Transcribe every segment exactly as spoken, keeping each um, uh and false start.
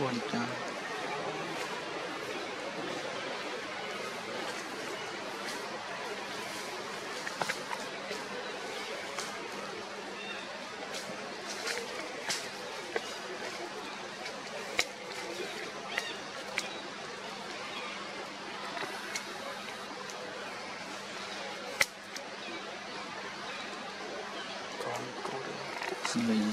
ワンちゃん。すごいね。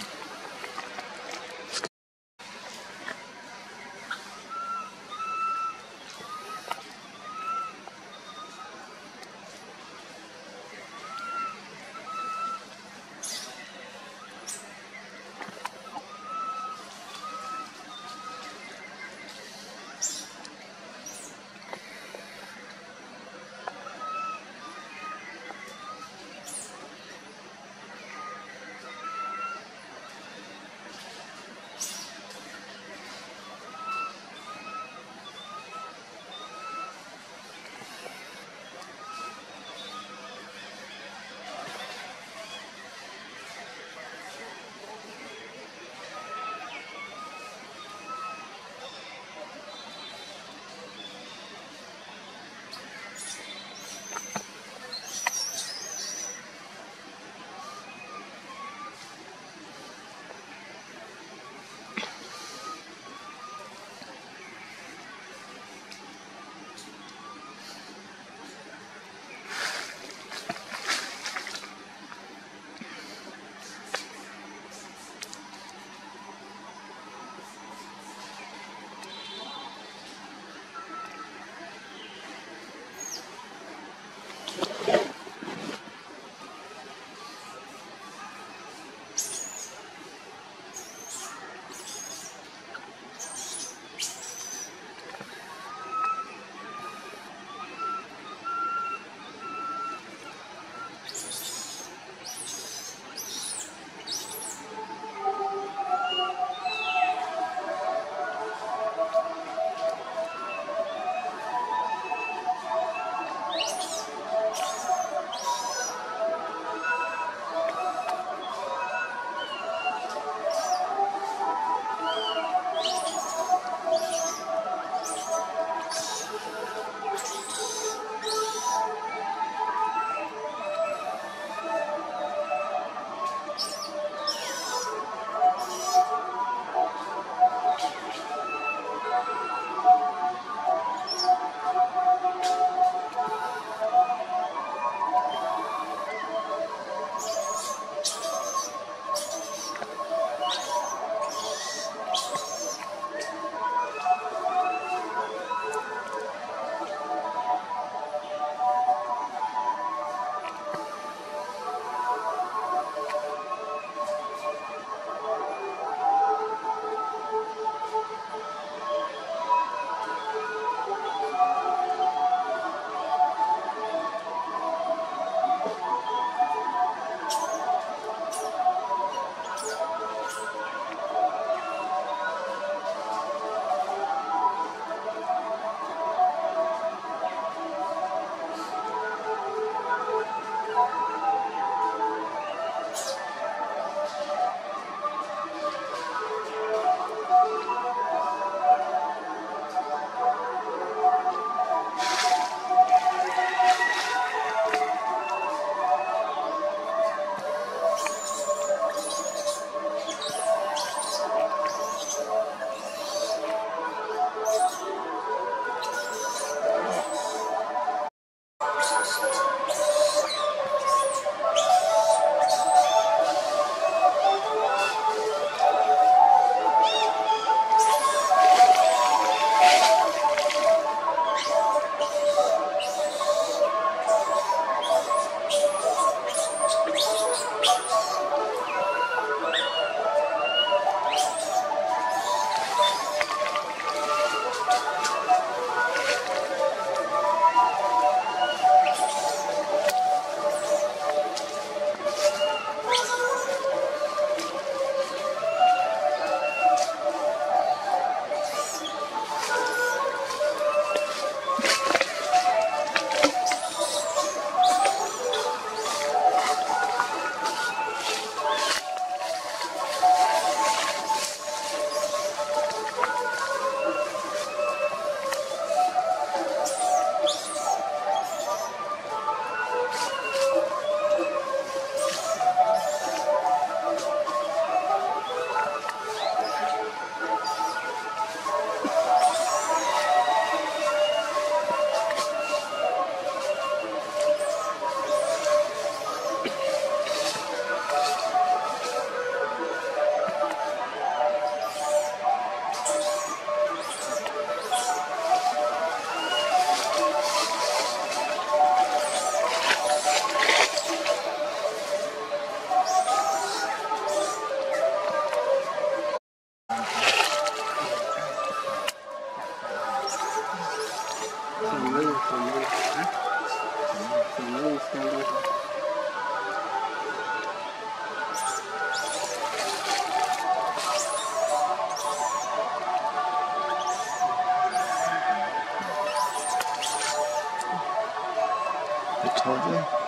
told you.